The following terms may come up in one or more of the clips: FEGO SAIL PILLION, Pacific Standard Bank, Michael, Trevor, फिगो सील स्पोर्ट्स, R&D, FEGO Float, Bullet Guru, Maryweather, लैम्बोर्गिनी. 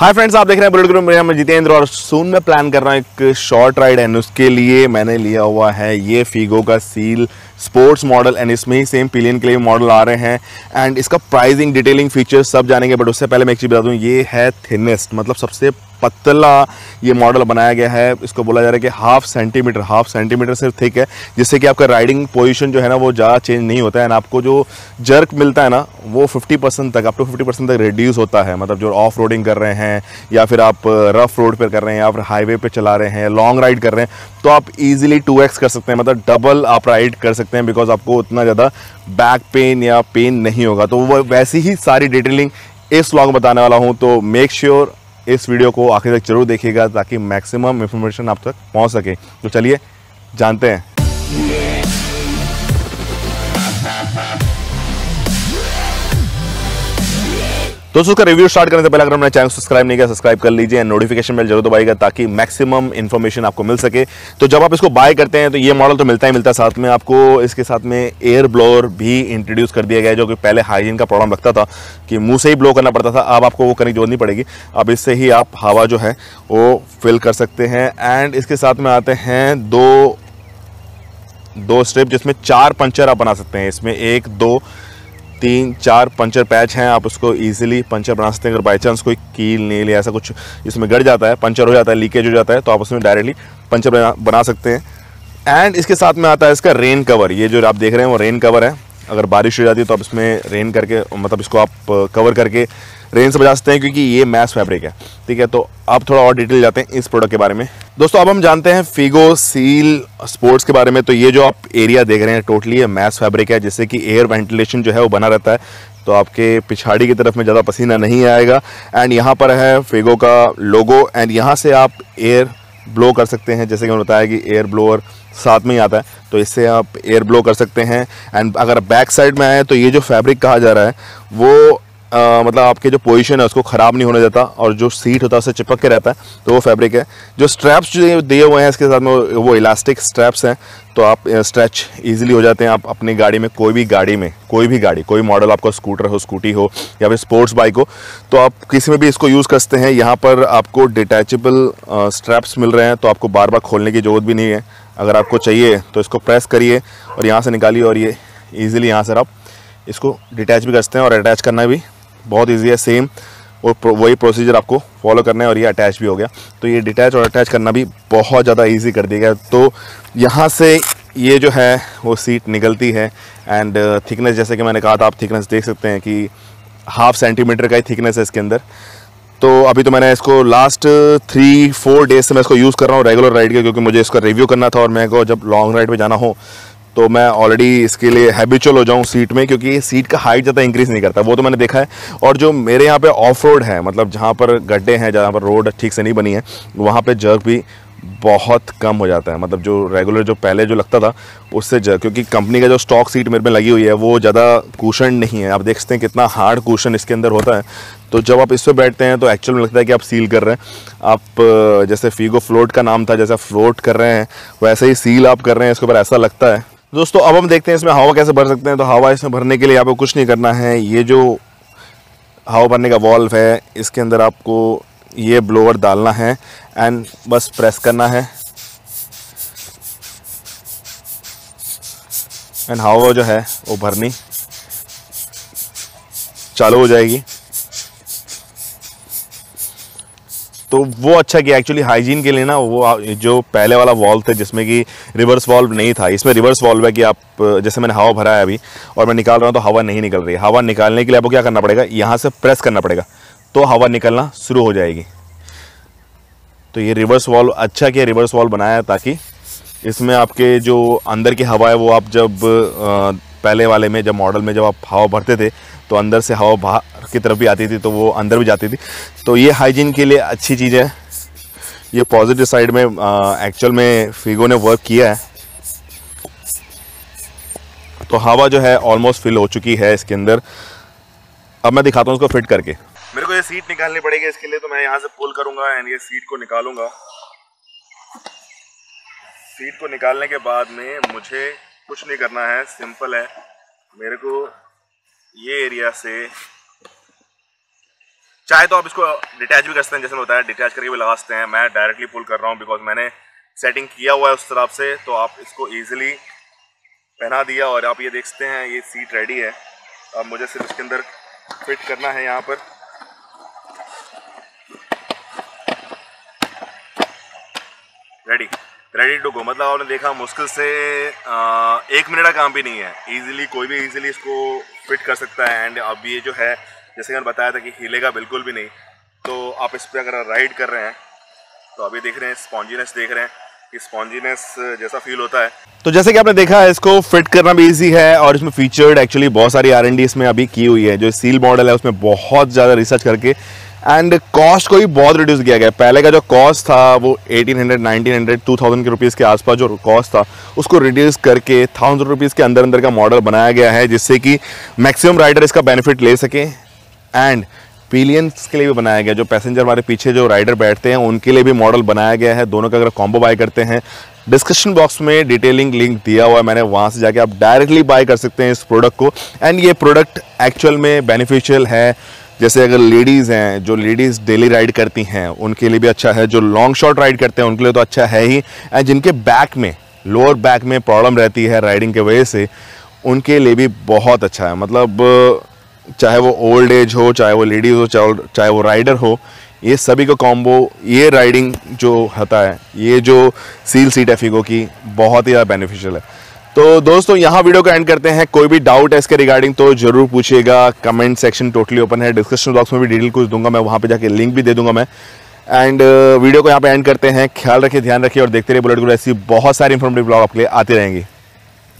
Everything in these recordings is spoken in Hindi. हाय फ्रेंड्स, आप देख रहे हैं बुलेट गुरु। मेरा नाम जितेंद्र और सोन में प्लान कर रहा हूँ एक शॉर्ट राइड एंड उसके लिए मैंने लिया हुआ है ये फिगो का सील स्पोर्ट्स मॉडल एंड इसमें ही सेम पिलियन के लिए मॉडल आ रहे हैं एंड इसका प्राइसिंग, डिटेलिंग, फीचर्स सब जानेंगे। बट उससे पहले मैं एक चीज़ बता दूँ, ये है थिनेस्ट, मतलब सबसे पतला ये मॉडल बनाया गया है। इसको बोला जा रहा है कि हाफ सेंटीमीटर सिर्फ थिक है, जिससे कि आपका राइडिंग पोजीशन जो है ना वो ज़्यादा चेंज नहीं होता है एंड आपको जो जर्क मिलता है ना वो 50% तक, अप टू 50% तक रिड्यूस होता है। मतलब जो ऑफ रोडिंग कर रहे हैं या फिर आप रफ रोड पर कर रहे हैं या फिर हाईवे पर चला रहे हैं, लॉन्ग राइड कर रहे हैं, तो आप ईजिली 2x कर सकते हैं, मतलब डबल आप राइड कर सकते हैं, बिकॉज आपको उतना ज़्यादा बैक पेन या पेन नहीं होगा। तो वो वैसी ही सारी डिटेलिंग इस व्लॉग में बताने वाला हूँ, तो मेक श्योर इस वीडियो को आखिर तक जरूर देखिएगा ताकि मैक्सिमम इन्फॉर्मेशन आप तक पहुंच सके। तो चलिए जानते हैं। दोस्तों, उसका रिव्यू स्टार्ट करने से पहले अगर हमने चैनल सब्सक्राइब नहीं किया, सब्सक्राइब कर लीजिए, नोटिफिकेशन बेल जरूर दबाइएगा ताकि मैक्सिमम इन्फॉर्मेशन आपको मिल सके। तो जब आप इसको बाय करते हैं तो ये मॉडल तो मिलता है, साथ में आपको इसके साथ में एयर ब्लोअर भी इंट्रोड्यूस कर दिया गया है, जो कि पहले हाइजीन का प्रॉब्लम लगता था कि मुँह से ही ब्लो करना पड़ता था। अब आपको वो करने की जरूरत नहीं पड़ेगी, अब इससे ही आप हवा जो है वो फिल कर सकते हैं। एंड इसके साथ में आते हैं दो स्ट्रिप, जिसमें 4 पंचर आप बना सकते हैं। इसमें 1, 2, 3, 4 पंचर पैच हैं, आप उसको इजीली पंचर बना सकते हैं। अगर बाई चांस कोई कील, नील या ऐसा कुछ इसमें गड़ जाता है, पंचर हो जाता है, लीकेज हो जाता है, तो आप उसमें डायरेक्टली पंचर बना सकते हैं। एंड इसके साथ में आता है इसका रेन कवर, ये जो आप देख रहे हैं वो रेन कवर है। अगर बारिश हो जाती है तो आप इसमें रेन करके, मतलब इसको आप कवर करके रेन से बचा सकते हैं, क्योंकि ये मैश फैब्रिक है। ठीक है, तो आप थोड़ा और डिटेल जाते हैं इस प्रोडक्ट के बारे में। दोस्तों, अब हम जानते हैं फिगो सील स्पोर्ट्स के बारे में। तो ये जो आप एरिया देख रहे हैं टोटली ये मैश फैब्रिक है, जिससे कि एयर वेंटिलेशन जो है वो बना रहता है, तो आपके पिछाड़ी की तरफ में ज़्यादा पसीना नहीं आएगा। एंड यहाँ पर है फिगो का लोगो एंड यहाँ से आप एयर ब्लो कर सकते हैं, जैसे कि मैंने बताया कि एयर ब्लोअर साथ में ही आता है, तो इससे आप एयर ब्लो कर सकते हैं। एंड अगर बैक साइड में आए तो ये जो फैब्रिक कहा जा रहा है वो मतलब आपके जो पोजीशन है उसको ख़राब नहीं होने देता और जो सीट होता है उससे चिपक के रहता है, तो वो फैब्रिक है। जो स्ट्रैप्स जो दिए हुए हैं इसके साथ में वो इलास्टिक स्ट्रैप्स हैं, तो आप स्ट्रेच इजीली हो जाते हैं। आप अपनी गाड़ी में, कोई भी गाड़ी, कोई मॉडल, आपका स्कूटर हो, स्कूटी हो या फिर स्पोर्ट्स बाइक हो, तो आप किसी में भी इसको यूज़ करते हैं। यहाँ पर आपको डिटैचेबल स्ट्रैप्स मिल रहे हैं, तो आपको बार बार खोलने की ज़रूरत भी नहीं है। अगर आपको चाहिए तो इसको प्रेस करिए और यहाँ से निकालिए, और ये ईजिली यहाँ से आप इसको डिटैच भी करते हैं और अटैच करना भी बहुत ईजी है। सेम और वही प्रोसीजर आपको फॉलो करना है, और ये अटैच भी हो गया, तो ये डिटैच और अटैच करना भी बहुत ज़्यादा इजी कर दिया गया। तो यहाँ से ये जो है वो सीट निकलती है एंड थिकनेस, जैसे कि मैंने कहा था, आप थिकनेस देख सकते हैं कि हाफ सेंटीमीटर का ही थिकनेस है इसके अंदर। तो अभी तो मैंने इसको लास्ट 3-4 डेज से मैं इसको यूज़ कर रहा हूँ रेगुलर राइड के, क्योंकि मुझे इसका रिव्यू करना था और मेरे को जब लॉन्ग राइड पे जाना हो तो मैं ऑलरेडी इसके लिए हैबिचुअल हो जाऊँ सीट में, क्योंकि सीट का हाइट ज़्यादा इंक्रीज़ नहीं करता, वो तो मैंने देखा है। और जो मेरे यहाँ पे ऑफ रोड है, मतलब जहाँ पर गड्ढे हैं, जहाँ पर रोड ठीक से नहीं बनी है, वहाँ पे जर्क भी बहुत कम हो जाता है। मतलब जो रेगुलर जो पहले जो लगता था उससे जर्क, क्योंकि कंपनी का जो स्टॉक सीट मेरे में लगी हुई है वो ज़्यादा कुशन नहीं है। आप देख सकते हैं कितना हार्ड कुशन इसके अंदर होता है, तो जब आप इस पर बैठते हैं तो एक्चुअल में लगता है कि आप सील कर रहे हैं। आप जैसे फिगो फ्लोट का नाम था, जैसे फ्लोट कर रहे हैं वैसे ही सील आप कर रहे हैं इसके ऊपर, ऐसा लगता है। दोस्तों, अब हम देखते हैं इसमें हवा कैसे भर सकते हैं। तो हवा इसमें भरने के लिए आपको कुछ नहीं करना है, ये जो हवा भरने का वॉल्व है इसके अंदर आपको ये ब्लोअर डालना है एंड बस प्रेस करना है, एंड हवा जो है वो भरनी चालू हो जाएगी। तो वो अच्छा किया एक्चुअली हाइजीन के लिए ना, वो जो पहले वाला वॉल्व था जिसमें कि रिवर्स वॉल्व नहीं था, इसमें रिवर्स वॉल्व है कि आप, जैसे मैंने हवा भरा है अभी और मैं निकाल रहा हूँ तो हवा नहीं निकल रही है। हवा निकालने के लिए आपको क्या करना पड़ेगा, यहाँ से प्रेस करना पड़ेगा, तो हवा निकलना शुरू हो जाएगी। तो ये रिवर्स वॉल्व अच्छा किया, रिवर्स वॉल्व बनाया ताकि इसमें आपके जो अंदर की हवा है वो आप जब पहले वाले में, जब मॉडल में जब आप हवा भरते थे तो अंदर से हवा बाहर की तरफ भी आती थी, तो वो अंदर भी जाती थी। तो ये हाइजीन के लिए अच्छी चीज़ है, ये पॉजिटिव साइड में एक्चुअल में फिगो ने वर्क किया है। तो हवा जो है ऑलमोस्ट फिल हो चुकी है इसके अंदर। अब मैं दिखाता हूँ उसको फिट करके। मेरे को ये सीट निकालनी पड़ेगी इसके लिए, तो मैं यहाँ से पुल करूँगा एंड ये सीट को निकालूंगा। सीट को निकालने के बाद में मुझे कुछ नहीं करना है, सिंपल है। मेरे को ये एरिया से चाहे तो आप इसको डिटैच भी कर सकते हैं, जैसे मैं बताया डिटैच करके भी लगा सकते हैं। मैं डायरेक्टली पुल कर रहा हूँ बिकॉज मैंने सेटिंग किया हुआ है उस तरफ से, तो आप इसको ईजिली पहना दिया। और आप ये देख सकते हैं ये सीट रेडी है, अब मुझे सिर्फ इसके अंदर फिट करना है यहाँ पर। Ready to go. मतलब आपने देखा मुश्किल से 1 मिनट का काम भी नहीं है, ईजिली कोई भी ईजिली इसको फिट कर सकता है। एंड अब ये जो है जैसे मैंने बताया था कि हिलेगा बिल्कुल भी नहीं, तो आप इस पर अगर राइड कर रहे हैं तो अभी देख रहे हैं स्पॉन्जीनेस, देख रहे हैं स्पॉन्जीनेस जैसा फील होता है। तो जैसे कि आपने देखा है इसको फिट करना भी इजी है, और इसमें फीचर्ड एक्चुअली बहुत सारी R&D इसमें अभी की हुई है। जो सील मॉडल है उसमें बहुत ज़्यादा रिसर्च करके एंड कॉस्ट को भी बहुत रिड्यूस किया गया है। पहले का जो कॉस्ट था वो 1800 1900 2000 के रुपीज़ के आसपास जो कॉस्ट था उसको रिड्यूस करके 1000 रुपीज़ के अंदर अंदर का मॉडल बनाया गया है, जिससे कि मैक्सिमम राइडर इसका बेनिफिट ले सकें। एंड पिलियंस के लिए भी बनाया गया, जो पैसेंजर हमारे पीछे जो राइडर बैठते हैं उनके लिए भी मॉडल बनाया गया है। दोनों का अगर कॉम्बो बाय करते हैं, डिस्क्रिप्शन बॉक्स में डिटेलिंग लिंक दिया हुआ है मैंने, वहाँ से जाके आप डायरेक्टली बाय कर सकते हैं इस प्रोडक्ट को। एंड ये प्रोडक्ट एक्चुअल में बेनिफिशियल है, जैसे अगर लेडीज़ हैं, जो लेडीज़ डेली राइड करती हैं उनके लिए भी अच्छा है, जो लॉन्ग शॉट राइड करते हैं उनके लिए तो अच्छा है ही, एंड जिनके बैक में लोअर बैक में प्रॉब्लम रहती है राइडिंग के वजह से उनके लिए भी बहुत अच्छा है। मतलब चाहे वो ओल्ड एज हो, चाहे वो लेडीज़ हो, चाहे वो राइडर हो, ये सभी का कॉम्बो ये राइडिंग जो होता है, ये जो सील सीट है फिगो की, बहुत ही ज़्यादा बेनिफिशियल है। तो दोस्तों यहाँ वीडियो का एंड करते हैं। कोई भी डाउट है इसके रिगार्डिंग तो ज़रूर पूछिएगा, कमेंट सेक्शन टोटली ओपन है, डिस्क्रिप्शन बॉक्स में भी डिटेल कुछ दूंगा मैं, वहाँ पर जाके लिंक भी दे दूंगा मैं। एंड वीडियो को यहाँ पर एंड करते हैं। ख्याल रखिए, ध्यान रखिए और देखते रहिए बुलेट गुरु, ऐसी बहुत सारी इन्फॉर्मेटिव ब्लॉग आपके लिए आते रहेंगे।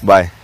बाय।